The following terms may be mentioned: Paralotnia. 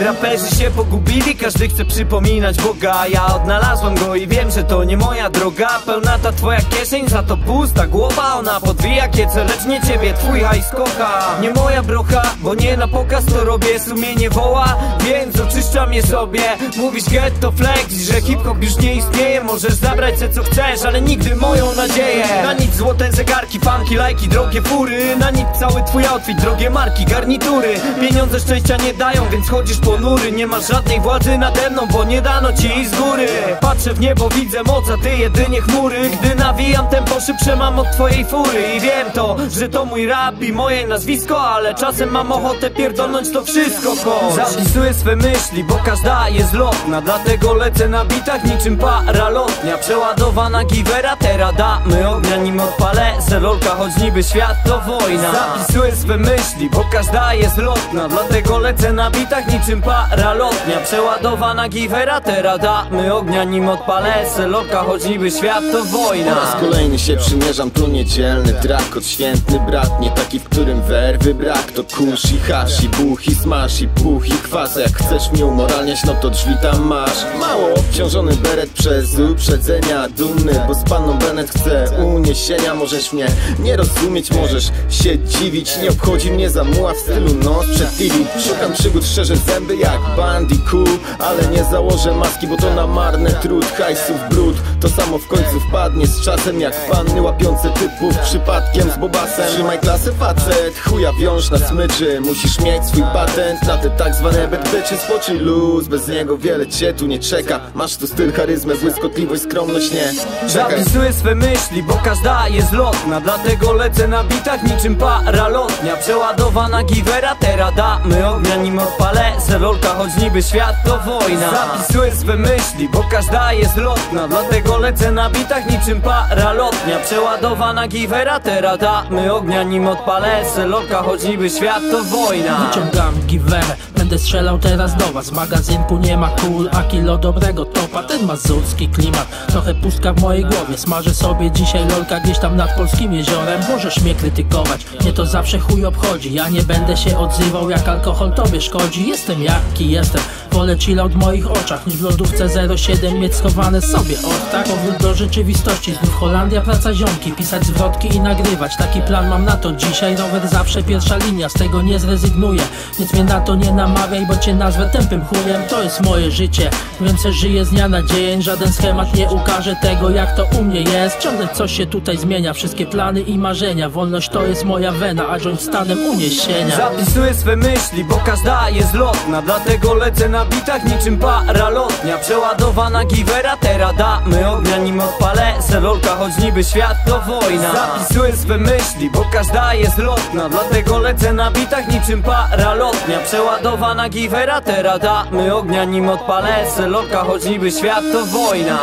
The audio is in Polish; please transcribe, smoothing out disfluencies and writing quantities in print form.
Raperzy się pogubili, każdy chce przypominać Boga. Ja odnalazłem go i wiem, że to nie moja droga. Pełna ta twoja kieszeń, za to pusta głowa. Ona podwija kiece, lecz nie ciebie, twój hajs kocha. Nie moja brocha, bo nie na pokaz to robię. Sumienie woła, więc oczyszczam je sobie. Mówisz ghetto flex, że hip-hop już nie istnieje. Możesz zabrać se co chcesz, ale nigdy moją nadzieję. Na nic złote zegarki, fanki, lajki, drogie fury. Na nic cały twój outfit, drogie marki, garnitury. Pieniądze szczęścia nie dają, więc chodzisz ponury. Nie masz żadnej władzy nade mną, bo nie dano ci z góry. Patrzę w niebo, widzę moc, a ty jedynie chmury. Gdy nawijam tempo szybsze mam od twojej fury. I wiem to, że to mój rap i moje nazwisko, ale czasem mam ochotę pierdolnąć to wszystko, kosz. Zapisuję swe myśli, bo każda jest lotna. Dlatego lecę na bitach niczym paralotnia. Przeładowana giwera, teraz damy ognia. Nim odpalę se lolka, choć niby świat to wojna. Zapisuję swe myśli, bo każda jest lotna. Dlatego lecę na bitach niczym paralotnia. Przeładowana giwera, teraz damy ognia. Nim odpalę se lolka, choć niby świat to wojna. Po raz kolejny się przymierzam, to niedzielny trak. Odświętny brat, nie taki, w którym werwy brak. To kurz i hasz, i buch, i smash, i puch, i kwas. Jak chcesz mnie umoralniać, no to drzwi tam masz. Mało obciążony beret przez uprzedzenia. Dumny, bo z panną Bennett chcę uniesienia. Możesz mnie nie rozumieć, możesz się dziwić. Nie obchodzi mnie zamuła w stylu noc przed TV. Szukam przygód, szczerze zęby jak Bandy Cool, ale nie założę maski, bo to na marny trud. Hajsów brud, to samo w końcu wpadnie z czasem, jak panny łapiące typów przypadkiem z bobasem. Trzymaj klasę facet, chuja wiąż na smyczy. Musisz mieć swój patent na te tak zwane bad bitches. Spoczyj luz, bez niego wiele cię tu nie czeka. Masz tu styl, charyzmę, błyskotliwość, skromność, nie czekaj. Zapisuję swe myśli, bo każda jest lotna. Dlatego lecę na bitach niczym paralotnia. Przeładowana giwera, teraz damy ognia. Nim odpalę se lolka, choć niby świat to wojna. Zapisuję swe myśli, bo każda jest lotna. Dlatego lecę na bitach niczym paralotnia. Przeładowana giwera, teraz damy ognia. Nim odpalę se lolka, choć niby świat to wojna. Wyciągam giwerę, będę strzelał teraz do was. Magazynku nie ma kul, a kilo dobrego topa. Ten mazurski klimat, trochę pustka w mojej głowie. Smażę sobie dzisiaj lolka gdzieś tam nad polskim jeziorem. Możesz mnie krytykować, mnie to zawsze chuj obchodzi. Ja nie będę się odzywał, jak alkohol tobie szkodzi. Jestem jaki jestem, wolę chilla w moich oczach, niż w lodówce 07 mieć schowane sobie od tak. Powrót do rzeczywistości, znów Holandia, praca ziomki, pisać zwrotki i nagrywać. Taki plan mam na to dzisiaj, rower zawsze pierwsza linia, z tego nie zrezygnuję. Nic mnie na to nie namawiaj, bo cię nazwę tępym chujem. To jest moje życie, wiem se żyję z dnia na dzień. Żaden schemat nie ukaże tego, jak to u mnie jest. Ciągle coś się tutaj zmienia, wszystkie plany i marzenia. Wolność to jest moja wena, a joint stanem uniesienia. Zapisuję swe myśli, bo każda jest lotna. Dlatego lecę na bitach niczym paralotnia. Przeładowana giwera, teraz damy ognia. Nim odpalę se lolka, choć niby świat to wojna. Zapisuję swe myśli, bo każda jest lotna. Dlatego lecę na bitach niczym paralotnia. Przeładowana giwera, teraz damy ognia. Nim odpalę se lolka, choć niby świat to wojna.